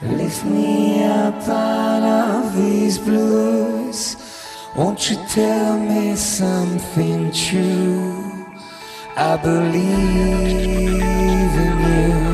Lift me up out of these blues. Won't you tell me something true? I believe in you.